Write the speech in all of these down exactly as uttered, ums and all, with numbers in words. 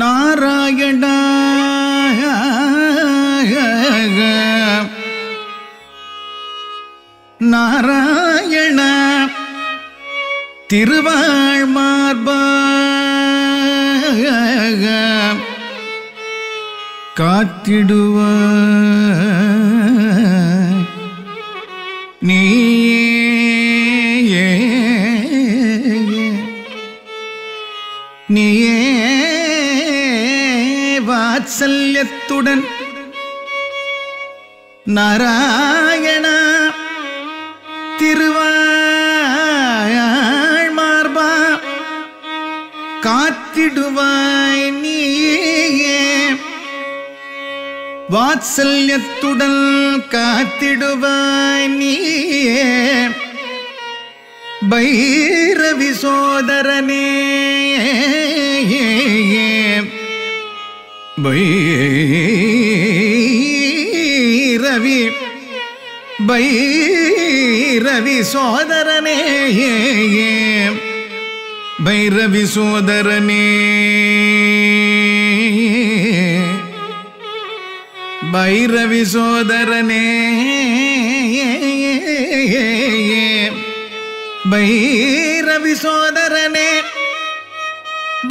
நாராயணா நாராயண திருவாழ் மார்பா காத்திடுவாய் நீ நீயே வாத்சல்யத்துடன் நாராயண திருவாழ் மார்பா காத்திடுவாய் நீயே வாத்சல்யத்துடன் காத்திடுவாய் நீயே பைரவி சோதரனே பைரவி பைரவி சோதரனே பைரவி சோதரனே பைரவி சோதரனே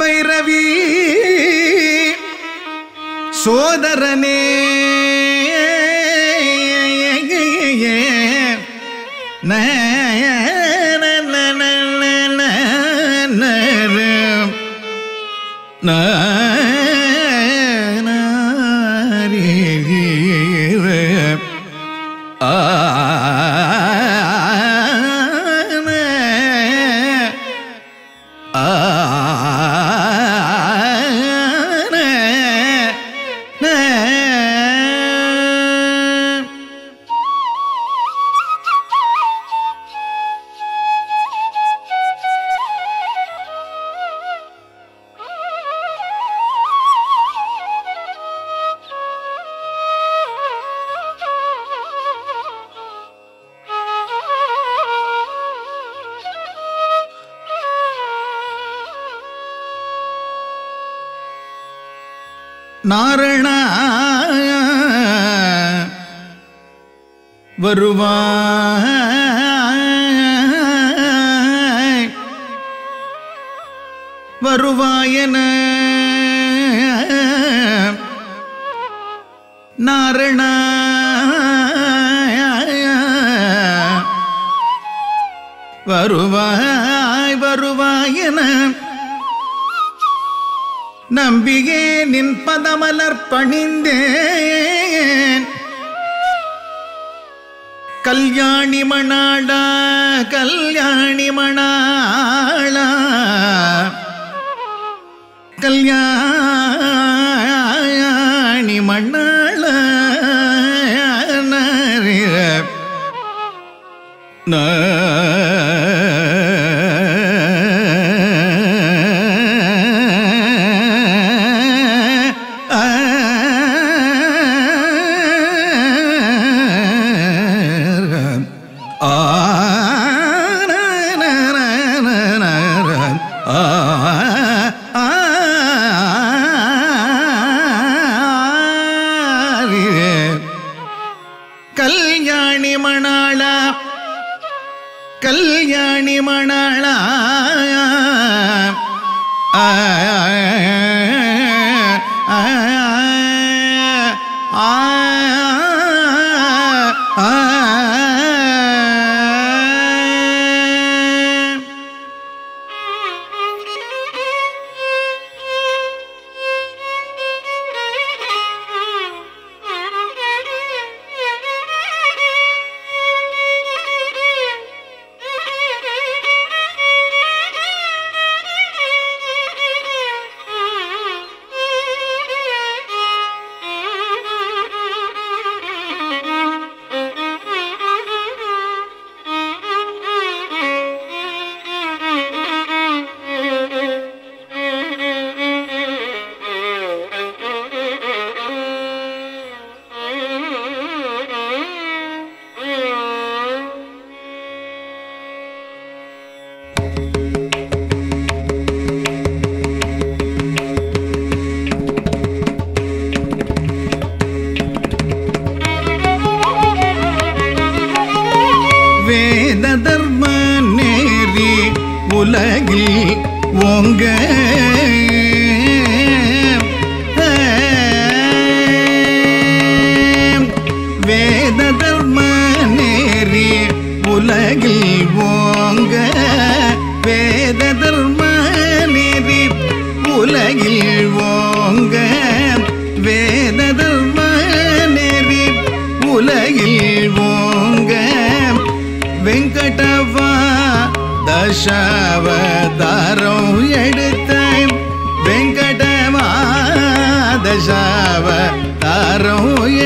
பைரவி சோதரனே பைரவி சோதரனே ந ந ந ந ந ந ந நாரணா வருவாய் வருவாயன நாரணா வருவாய் வருவாயன நம்பியே நின் பதமலர் பணிந்தேன் கல்யாணி மணாளா கல்யாணி மணாளா கல்யாணி மணாளா உலகில் ஓங்க வேத தர்ம நேரி உலகில் ஓங்க வேத தர்ம நேரி உலகில் ஓங்க வேத தர்ம நேரி உலகில் ஓங்க வெங்கடவா தசாவதாரம் எடுத்த வெங்கடவா தசாவதாரம்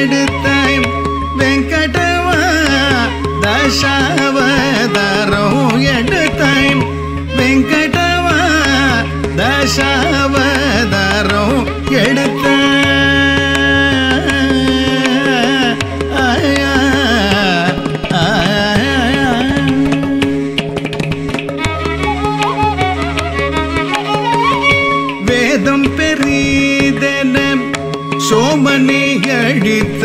எடுத்த வெங்கடவா தசாவதாரம் எடுத்த வெங்கடவா தசாவதாரம் எடுத்த சோமனை அழித்த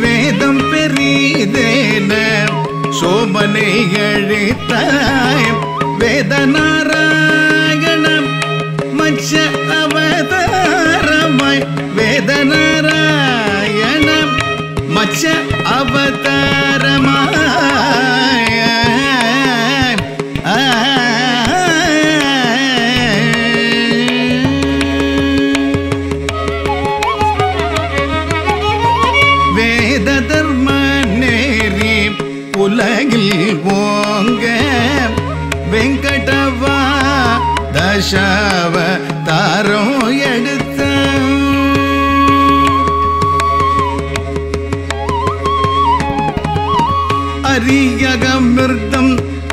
வேதம் பெரிதேன சோமனை அழித்த வேத நாராயணம் மச்ச அவதாரமாய் வேத நாராயணம் மச்ச அவதாரமாய் உலகில் ஓங்க வெங்கடவா தசாவதாரம் எடுத்த அரியகமிர்தம்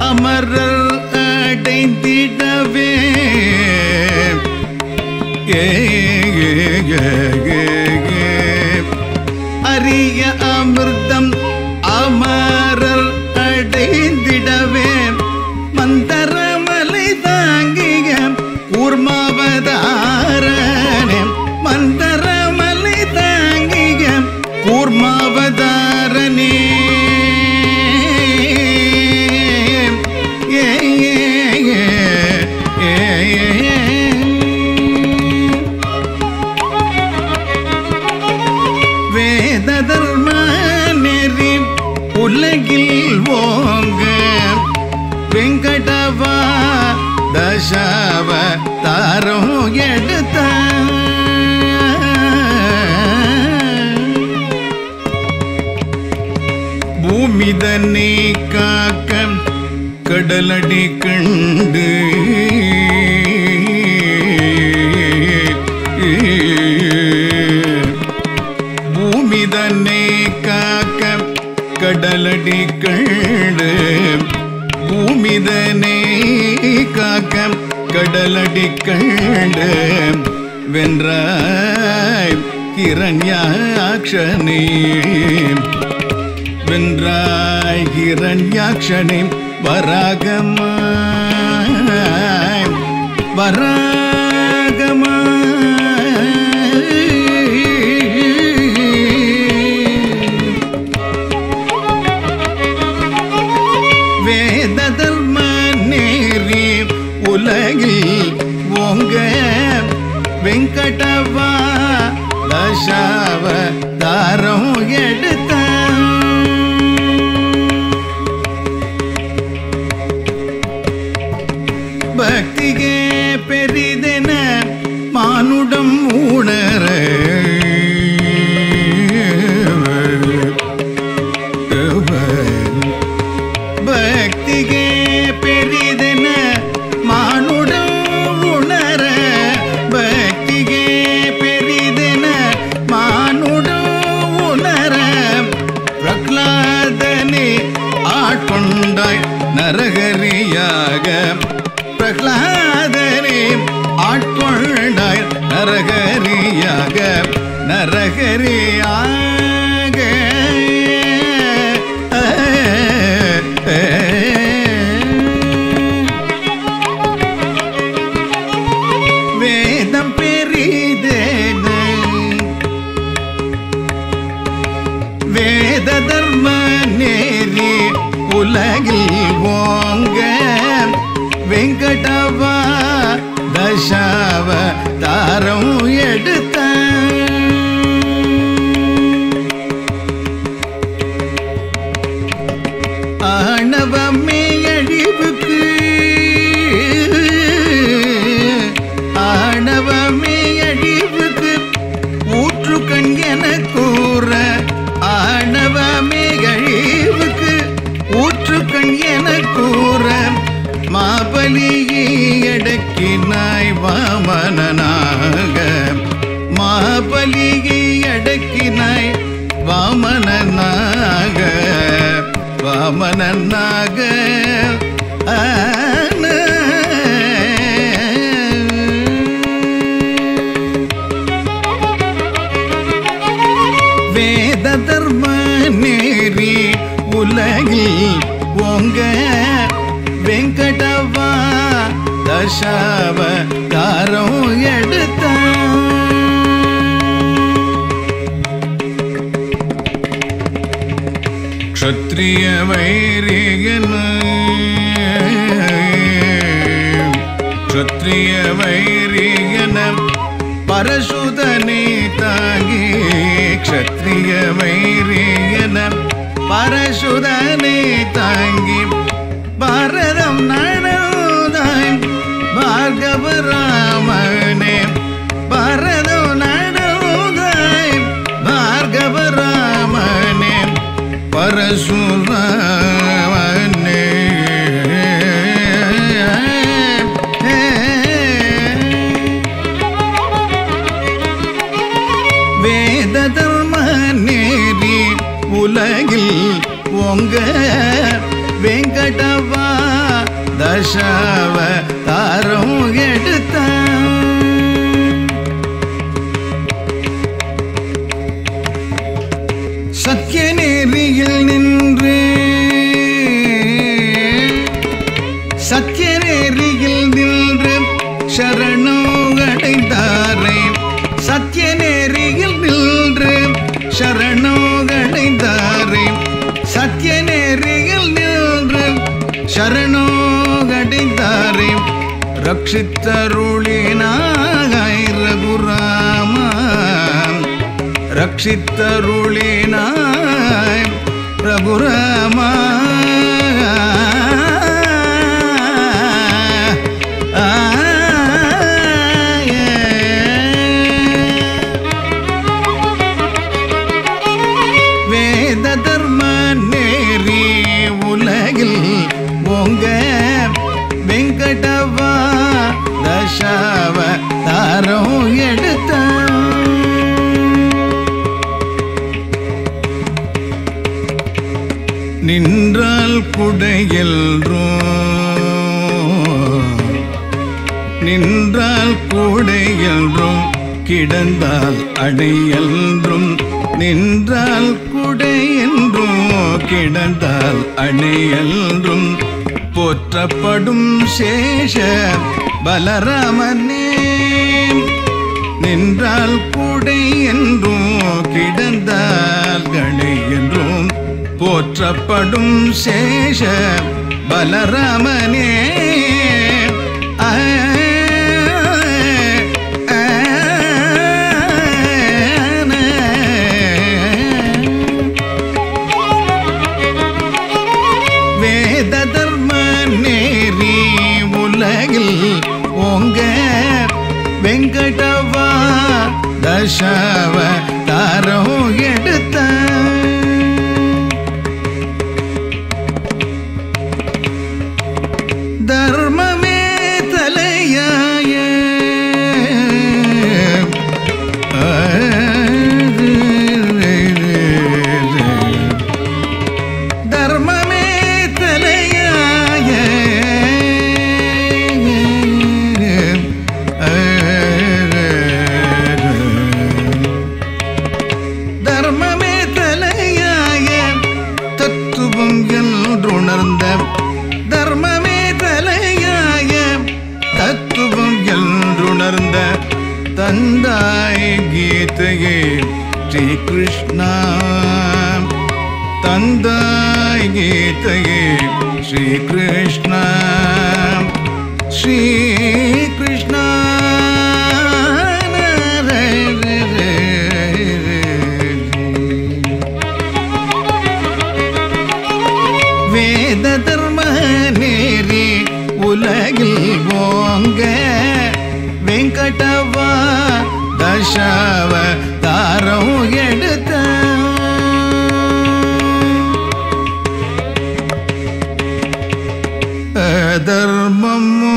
அமரர் அடைந்திடவே அரிய அமிர்தம் அமரர் அடைந்திடவே மந்தரமலை தாங்கிய கூர்மாவதாரனே மந்தரமலை தாங்கிய கூர்மாவதாரனே உலகில் ஓங்க வெங்கடவா தசாவதாரம் எடுத்த பூமிதனை காக்க கடலடி கண்டு பூமிதனை காக்க கடலடி கண்டு பூமிதனை காக்க கடலடி கண்டு வென்றாய் கிரண்யாக்ஷனே வென்றாய் கிரண்யாக்ஷனே வராகமாய் வராகமாய் உலகில் ஓங்க வெங்கடவா தசாவதாரம் எடுத்த பக்தியே பெரிதென மானுடம் உணர பக்தியே பெரிதென நரகரியாக பிரகலாதனே ஆட்கொண்டாய் நரகரியாக நரகரியாக வேதம் பெரிதே வே உலகில் ஓங்க வெங்கடவா தசாவதாரம் எடுத்த ஆணவமே அழிவுக்கு ஆணவமே அழிவுக்கு ஊற்று கண் என கூற ஆணவமே அழிவுக்கு ஊற்று கண் என கூற மாபலியை அடக்கினாய் வாமனாக மாபலியை அடக்கினாய் வாமனாக வாமனாக வேத தர்ம நேரி உலகில் ஓங்க வெங்கடவா தசாவதாரம் எடுத்த க்ஷத்ரிய வைரியன் க்ஷத்ரிய வைரியன் பரசுதனே தாங்கி க்ஷத்ரிய வைரியன் பரசுதனே தாங்கி பாரதம் நடந்தாய் பார்கவராமனே பாரதம் நடந்தாய் பார்கவராமனே பரசுராமனே வேத தர்ம நேரி உலகில் ஓங்க வெங்கடவா தசாவதாரம் எடுத்த சத்திய நேரியில் நின்று சத்திய நேரியில் நின்று சரணு அடைந்தாரே சத்திய நேரியில் நின்று சரணு அடைந்தாரே சத்திய நேரியில் நின்று சரணோ கடைந்தாரே ரக்ஷித்தருளினாய் ரகுராமா ரக்ஷித்தருளினாய் ரகுராமா வேத தர்ம நேரி உலகில் ஓங்க வெங்கடவா தசாவதாரம் எடுத்த நின்றால் குடையல்ரோ நின்றால் குடையல்ரோ கிடந்தால் அடையல்றும் நின்றால் குடையன்றோ கிடந்தால் அடையல்றும் போற்றப்படும் சேஷ பலராமனே நின்றால் கூடை என்றும் கிடந்தால் கடை என்றும் போற்றப்படும் சேஷ பலராமனே வெங்கடவா தசாவதாரம் எடுத்த தர்மமே தலையாய தர்மமே தலையாய தந்தாய் கீதையே ஸ்ரீ கிருஷ்ணா தந்தாய் ಗೀತೆಯೇ ಶ್ರೀಕೃಷ್ಣ ಶ್ರೀಕೃಷ್ಣ ವೇದ ಧರ್ಮ ನೀರಿ ಉಲಗಿಲ್ ಓಂಗೆ ವೆಂಕಟವ ದಶಾವತಾರಂ ಎಡುತ್ತ ಧರ್ಮಮೋ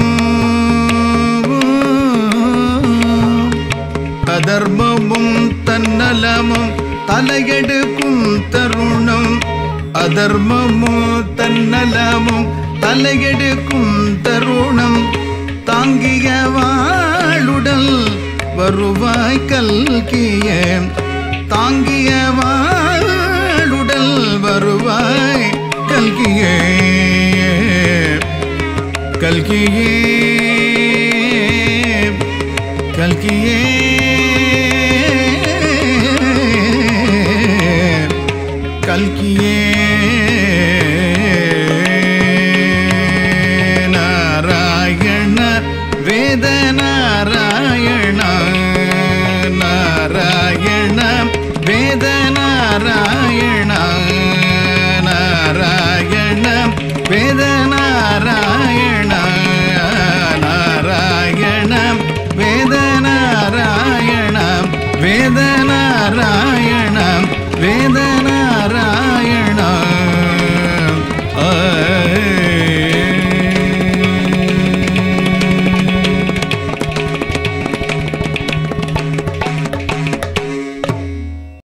அதர்மமும் தன்னலமும் தலையெடுக்கும் தருணம் அதர்மமோ தன்னலமும் தலையெடுக்கும் தருணம் தாங்கிய வாளுடல் வருவாய் கல்கிய தாங்கிய வாளுடல் வருவாய் கல்கிய கல்கியே கல்கியே கல்கியே நாராயண வேத நாராயண நாராயண வேத நாராயண நாராயண வேத